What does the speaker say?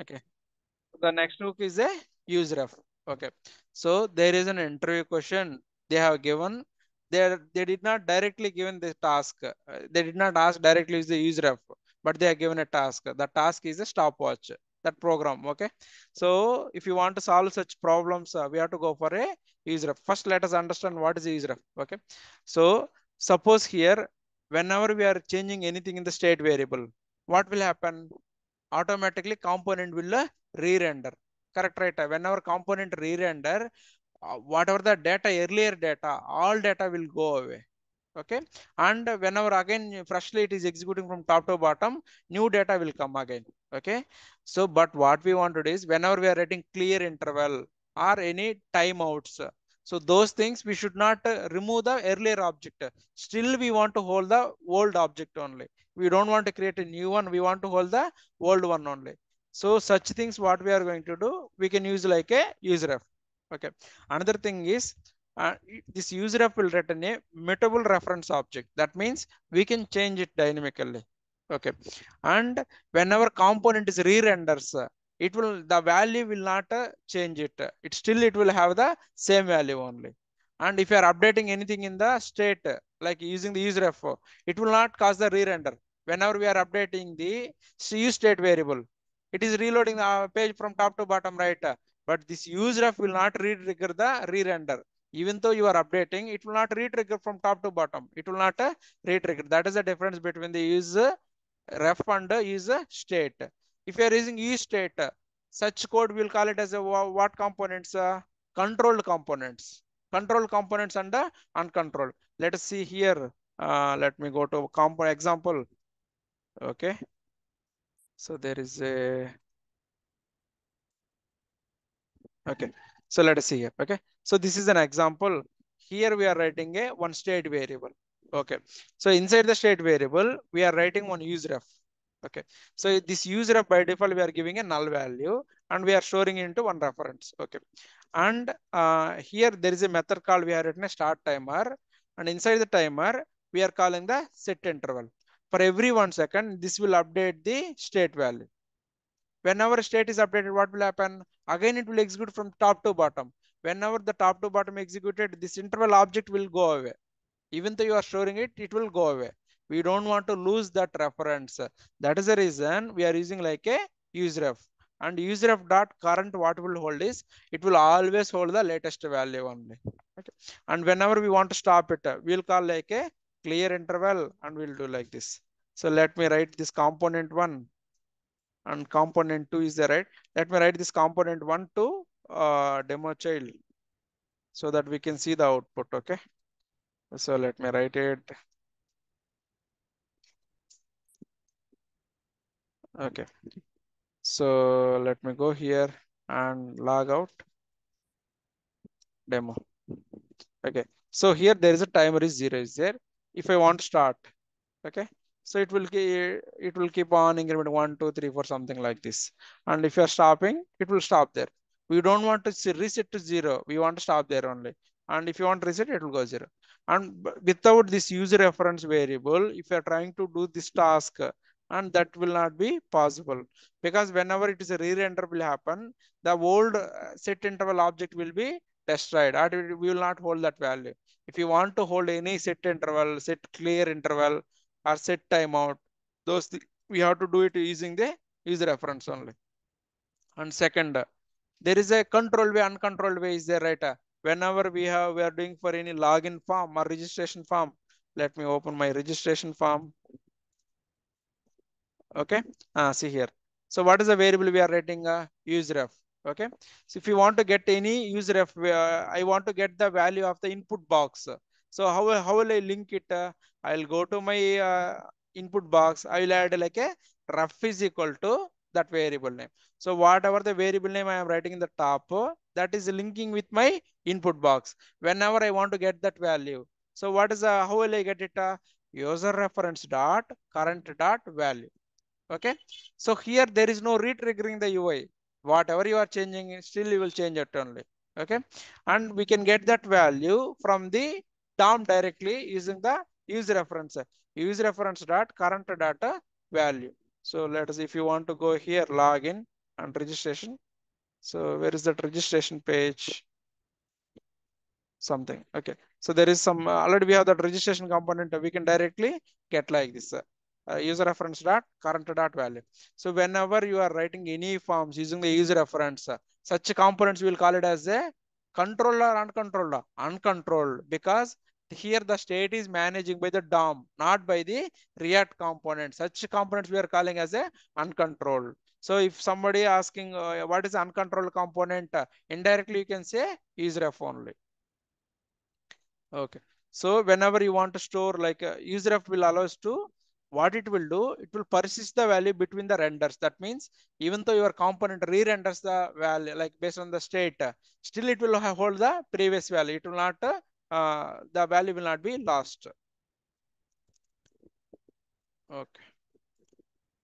Okay. The next book is a useRef. Okay. So there is an interview question they have given. They did not directly given this task. They did not ask directly the useRef, but they are given a task. The task is a stopwatch, that program. Okay. So if you want to solve such problems, we have to go for a useRef. First, let us understand what is a useRef. Okay. So suppose here, whenever we are changing anything in the state variable, what will happen? Automatically component will re-render. Correct, right? Whenever component re-render, whatever the data, earlier data, all data will go away. Okay. And whenever again, freshly it is executing from top to bottom, new data will come again. Okay. So, but what we want to do is whenever we are writing clear interval or any timeouts, so those things we should not remove the earlier object. Still we want to hold the old object only. We don't want to create a new one. We want to hold the old one only. So such things what we are going to do, we can use like a useRef. Okay. Another thing is this useRef will return a mutable reference object. That means we can change it dynamically. Okay. And whenever component is re-renders, it will, the value will not change it. It still, it will have the same value only. And if you are updating anything in the state, like using the useRef, it will not cause the re-render. Whenever we are updating the useState variable, it is reloading the page from top to bottom right. But this useRef will not re-trigger the re-render. Even though you are updating, it will not re-trigger from top to bottom. It will not re-trigger. That is the difference between the useRef and useState. If you are using useState, such code we'll call it as a what components? Controlled components. Controlled components and uncontrolled. Let us see here. Let me go to example. Okay. So there is a. Okay. So let us see here. Okay. So this is an example. Here we are writing a one state variable. Okay. So inside the state variable, we are writing one useRef. Okay, so this useRef by default we are giving a null value and we are storing it into one reference. Okay, and here there is a method called, we are written a start timer, and inside the timer we are calling the set interval. For every 1 second, this will update the state value. Whenever state is updated, what will happen? Again, it will execute from top to bottom. Whenever the top to bottom executed, this interval object will go away. Even though you are storing it, it will go away. We don't want to lose that reference. That is the reason we are using like a useRef. And useRef.current, what will hold is, it will always hold the latest value only. Okay. And whenever we want to stop it, we'll call like a clear interval and we'll do like this. So let me write this component 1 and component 2 is there, right? Let me write this component 1 to demo child so that we can see the output. Okay. So let me write it. Okay, so let me go here and log out demo. Okay, so here there is a timer is 0 is there. If I want to start, okay, so it will keep on increment 1, 2, 3, 4 something like this. And if you are stopping, it will stop there. We don't want to reset to 0. We want to stop there only. And if you want to reset, it will go 0. And without this user reference variable, if you are trying to do this task, and that will not be possible, because whenever it is a re-render will happen, the old set interval object will be destroyed. We will not hold that value. If you want to hold any set interval, set clear interval, or set timeout, those we have to do it using the user reference only. And second, there is a controlled way, uncontrolled way is there, right? Whenever we are doing for any login form or registration form, let me open my registration form. Okay, see here. So what is the variable we are writing? useRef. Okay, so if you want to get any useRef, I want to get the value of the input box. So how will I link it? I'll go to my input box. I will add like a ref is equal to that variable name. So whatever the variable name I am writing in the top, that is linking with my input box. Whenever I want to get that value, so what is how will I get it? User reference dot current dot value. Okay, so here there is no re-triggering the UI. Whatever you are changing, still you will change it only. Okay, and we can get that value from the DOM directly using the user reference dot current data value. So let us, if you want to go here, login and registration. So where is that registration page? Something. Okay. So there is some, already we have that registration component. We can directly get like this. User reference dot current dot value. So whenever you are writing any forms using the user reference, such components we will call it as a controlled or uncontrolled. Uncontrolled, because here the state is managing by the DOM, not by the React component. Such components we are calling as a uncontrolled. So if somebody asking what is uncontrolled component, indirectly you can say useRef only. Okay. So whenever you want to store, like useRef will allow us to, what it will do, it will persist the value between the renders. That means even though your component re-renders the value, like based on the state, still it will hold the previous value. It will not, the value will not be lost. Okay.